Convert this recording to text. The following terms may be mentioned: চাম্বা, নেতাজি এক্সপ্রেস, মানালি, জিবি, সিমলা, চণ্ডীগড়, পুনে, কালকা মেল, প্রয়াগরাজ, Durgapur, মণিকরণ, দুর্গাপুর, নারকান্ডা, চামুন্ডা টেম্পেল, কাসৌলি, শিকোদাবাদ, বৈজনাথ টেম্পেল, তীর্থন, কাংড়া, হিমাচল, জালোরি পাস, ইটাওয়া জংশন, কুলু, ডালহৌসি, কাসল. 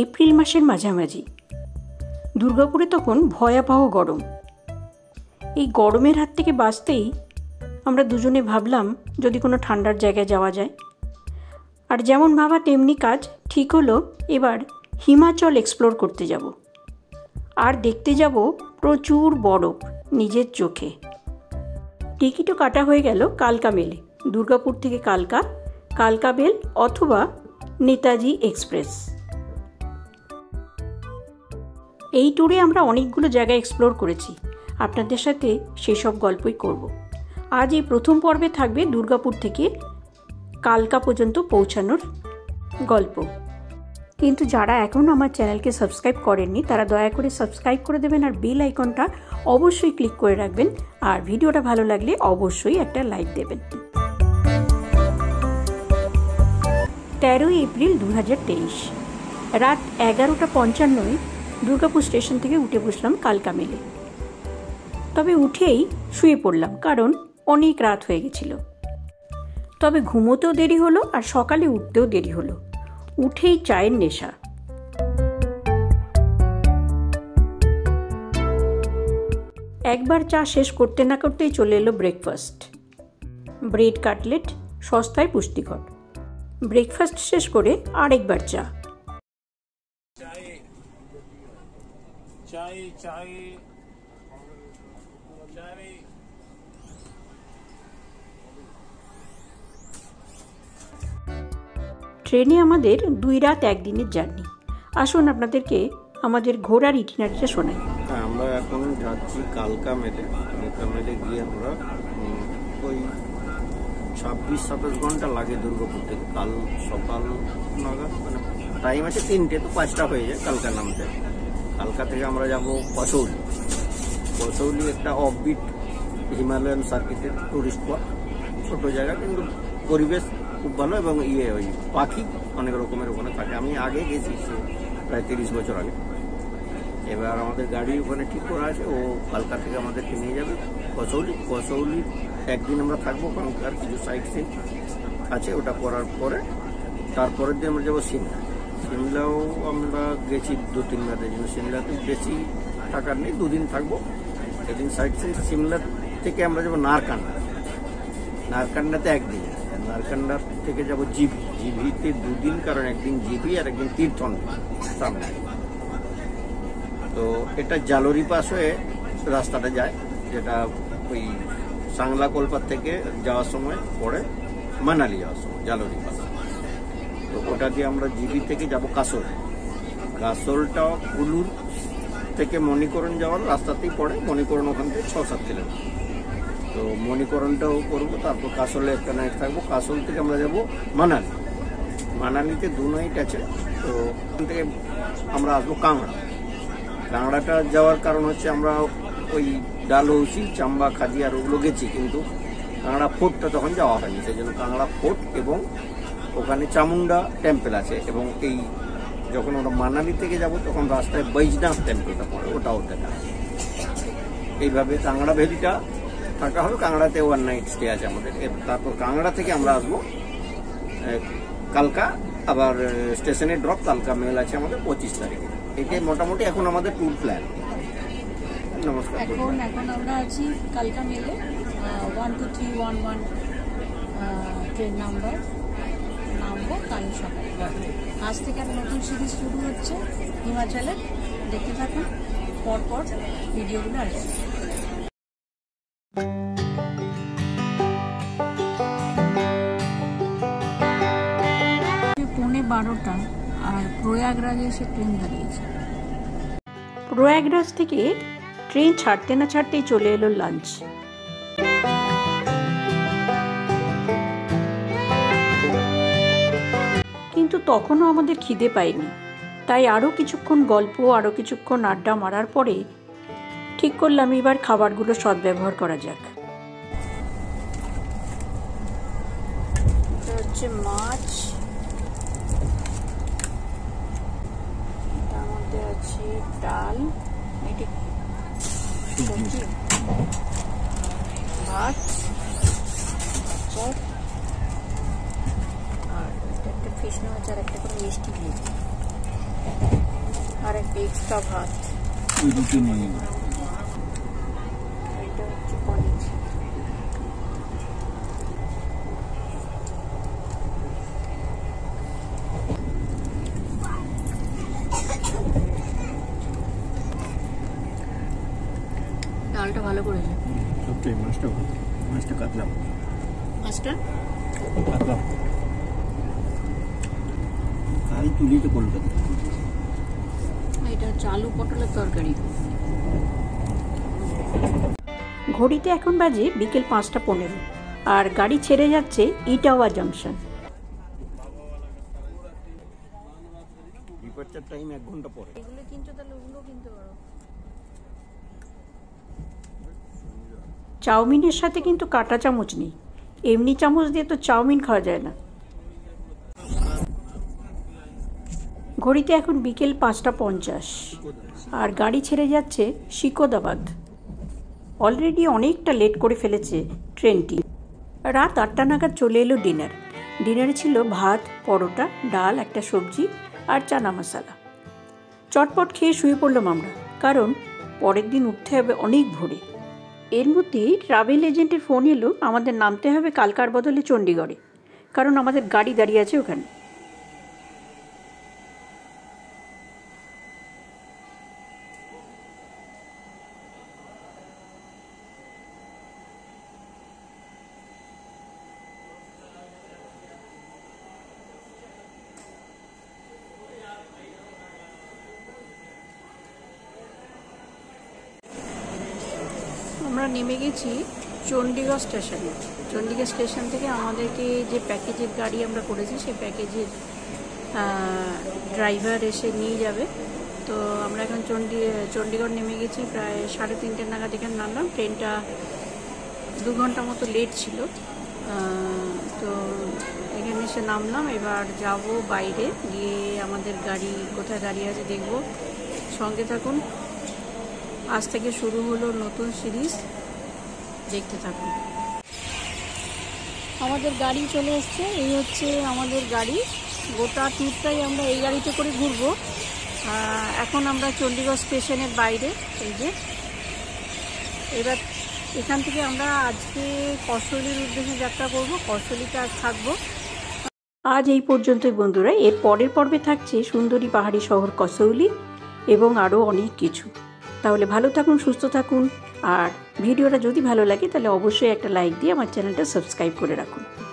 April मासेर माझामाझी। दुर्गापुरे तखन भयाबह गरम। এই গরমের হাত থেকে বাঁচতেই আমরা দুজনে ভাবলাম যদি কোনো ঠান্ডার জায়গায় যাওয়া যায়। আর যেমন ভাবা তেমনি কাজ, ঠিক হলো এবার হিমাচল এক্সপ্লোর করতে যাব আর দেখতে যাব প্রচুর বরফ নিজের চোখে। টিকিটও কাটা হয়ে গেল কালকা মেলে, দুর্গাপুর থেকে কালকা, কালকা মেল অথবা নেতাজি এক্সপ্রেস। এই ট্যুরে আমরা অনেকগুলো জায়গা এক্সপ্লোর করেছি, আপনাদের সাথে সেই সব গল্পই করব। আজ এই প্রথম পর্বে থাকবে দুর্গাপুর থেকে কালকা পর্যন্ত পৌঁছানোর গল্প। কিন্তু যারা এখনও আমার চ্যানেলকে সাবস্ক্রাইব করেননি তারা দয়া করে সাবস্ক্রাইব করে দেবেন আর বেল আইকনটা অবশ্যই ক্লিক করে রাখবেন। আর ভিডিওটা ভালো লাগলে অবশ্যই একটা লাইক দেবেন। 13 এপ্রিল 2023 রাত 11:55 দুর্গাপুর স্টেশন থেকে উঠে বসলাম কালকা মেলে। তবে উঠেই শুয়ে পড়লাম কারণ অনেক রাত হয়ে গেছিল। তবে ঘুমোতেও দেরি হলো আর সকালে উঠতেও দেরি হলো। উঠেই চায়ের নেশা। একবার চা শেষ করতে না করতেই চলে এলো ব্রেকফাস্ট। ব্রেড কাটলেট, সস্তায় পুষ্টিকর। ব্রেকফাস্ট শেষ করে আরেকবার চা। ট্রেনে আমাদের 2 রাত 1 দিনের জার্নি। আসুন আপনাদেরকে আমাদের ঘোরার ইটিনারিটা শোনাই। আমরা এখন যাচ্ছি কালকা মেলে। কালকা মেলে গিয়ে আমরা ওই 26-27 ঘন্টা লাগে দুর্গাপুর থেকে। কাল সকাল নাগাদ মানে টাইম আছে 3টে, তো 5টা হয়ে যায় কালকা নামতে। কালকা থেকে আমরা যাব কাসৌলি। কাসৌলি একটা অফবিট হিমালয়ান সার্কিটের টুরিস্ট স্পট, ছোটো জায়গা কিন্তু পরিবেশ খুব ভালো। এবং ইয়ে ওই পাখি অনেক রকমের ওখানে থাকে। আমি আগে গেছি প্রায় 30 বছর আগে। এবার আমাদের গাড়ি ওখানে ঠিক করা আছে, ও কালকা থেকে আমাদেরকে নিয়ে যাবে কাসৌলি। কাসৌলি একদিন আমরা থাকবো, ওখানকার কিছু সাইট সিন আছে, ওটা করার পরে তারপরের দিন আমরা যাবো সিমলা। সিমলাও আমরা গেছি 2-3 রাতের জন্য। সিমলাতে বেশি থাকার নেই, 2 দিন থাকবো। একদিন সাইট সিন। সিমলা থেকে আমরা যাবো নারকান্ডা। নারকান্ডাতে একদিন। নারকান্ডা থেকে যাব জিবি। জিবিতে 2 দিন, কারণ একদিন জিবি আর একদিন তীর্থন সামনে। তো এটা জালোরি পাস হয়ে রাস্তাটা যায়, যেটা ওই সাংলা কলপার থেকে যাওয়ার সময় পড়ে মানালি যাওয়ার সময় জালোরি পাস। তো ওটা দিয়ে আমরা জিবি থেকে যাব কাসল। কাসলটা কুলুর থেকে মণিকরণ যাওয়ার রাস্তাতেই পড়ে। মণিকরণ ওখান থেকে 6-7 কিলোমিটার। তো মণিকরণটাও করবো, তারপর কাসলে একটা নাইট থাকবো। কাসল থেকে আমরা যাব মানালি। মানালিতে 2 নাইট আছে। তো ওখান থেকে আমরা আসবো কাংড়া। কাংড়াটা যাওয়ার কারণ হচ্ছে আমরা ওই ডালহৌসি, চাম্বা, খাদি আর ওগুলো গেছি, কিন্তু কাংড়া ফোর্টটা তখন যাওয়া হয়নি। সেই জন্য কাংড়া ফোর্ট এবং ওখানে চামুন্ডা টেম্পেল আছে। এবং এই যখন আমরা মানালি থেকে যাব তখন রাস্তায় বৈজনাথ টেম্পেলটা পড়ে, ওটাও দেখা। এইভাবে কাংড়া ভ্যালিটা থাকা হলো। কাংড়াতে 1 নাইট স্টে আছে আমাদের। তারপর কাংড়া থেকে আমরা আসবো কালকা। আবার স্টেশনে ড্রপ। কালকা মেল আছে আমাদের 25 তারিখে। এটাই মোটামুটি এখন আমাদের ট্যুর প্ল্যান। নমস্কার। এখন আমরা আছি কালকা মেলে 12311 ট্রেন নাম্বার। নামবো কাল সকাল। আজ থেকে একটা নতুন সিরিজ শুরু হচ্ছে হিমাচলের, দেখতে থাকুন। পরপর ভিডিওগুলো আসবে। পুনে 12টা আর প্রয়াগরাজে এসে ট্রেন দাঁড়িয়েছে। প্রয়াগরাজ থেকে ট্রেন ছাড়তে না ছাড়তেই চলে এলো লাঞ্চ। কিন্তু তখনও আমাদের খিদে পায়নি, তাই আরও কিছুক্ষণ গল্প, আরও কিছুক্ষণ আড্ডা মারার পরে ঠিক করলাম এবার খাবারগুলো সদ্ব্যবহার করা যাক। এটা হচ্ছে মাছ, এটার মধ্যে আছে ডাল, এটি ভাত, আর একটা ফিশ নাচ, আর একটা করে মিষ্টি দিয়ে। और एक बीच का भात रुकी नहीं है। ডালটা ভালো করেছে সত্যি। মাছটা কাটলাম, কাল তুলি তো কলকাতা। এটা চালু পটলের তরকারি। ঘড়িতে এখন বাজে বিকেল ৫টা ১৫ আর গাড়ি ছেড়ে যাচ্ছে ইটাওয়া জংশন। বিপরীত টাইম ১ ঘন্টা পরে। এগুলো কিনতে তাহলে ওগুলো কিনতে পারো। চাউমিনের সাথে কিন্তু কাঁটা চামচ নেই, এমনি চামচ দিয়ে তো চাউমিন খাওয়া যায় না। ঘড়িতে এখন বিকেল ৫টা ৫০ আর গাড়ি ছেড়ে যাচ্ছে শিকোদাবাদ। অলরেডি অনেকটা লেট করে ফেলেছে ট্রেনটি। রাত ৮টা নাগাদ চলে এলো ডিনার। ডিনারে ছিল ভাত, পরোটা, ডাল, একটা সবজি আর চানা মশলা। চটপট খেয়ে শুয়ে পড়লাম আমরা, কারণ পরের দিন উঠতে হবে অনেক ভোরে। এর মধ্যেই ট্রাভেল এজেন্টের ফোন এলো, আমাদের নামতে হবে কালকার বদলে চণ্ডীগড়ে, কারণ আমাদের গাড়ি দাঁড়িয়ে আছে ওখানে। আমরা নেমে গেছি চণ্ডীগড় স্টেশনে। চণ্ডীগড় স্টেশন থেকে আমাদেরকে যে প্যাকেজের গাড়ি আমরা করেছি, সেই প্যাকেজের ড্রাইভার এসে নিয়ে যাবে। তো আমরা এখন চণ্ডীগড় নেমে গেছি। প্রায় ৩:৩০ নাগাদ এখানে নামলাম। ট্রেনটা ২ ঘন্টা মতো লেট ছিল। তো এখানে এসে নামলাম। এবার যাব বাইরে, গিয়ে আমাদের গাড়ি কোথায় দাঁড়িয়ে আছে দেখব। সঙ্গে থাকুন। আজ থেকে শুরু হলো নতুন সিরিজ, দেখতে থাকুন। আমাদের গাড়ি চলে এসছে। এই হচ্ছে আমাদের গাড়ি। গোটা ট্রিপটাই আমরা এই গাড়িতে করে ঘুরবো। এখন আমরা চণ্ডীগড় স্টেশনের বাইরে। এই যে এবার এখান থেকে আমরা আজকে কাসৌলির উদ্দেশ্যে যাত্রা করব। কাসৌলিতে আজ থাকবো। আজ এই পর্যন্তই বন্ধুরা। এর পরের পর্বে থাকছে সুন্দরী পাহাড়ি শহর কাসৌলি এবং আরও অনেক কিছু। তাহলে ভালো থাকুন, সুস্থ থাকুন। আর ভিডিওটা যদি ভালো লাগে তাহলে অবশ্যই একটা লাইক দিয়ে আমার চ্যানেলটা সাবস্ক্রাইব করে রাখুন।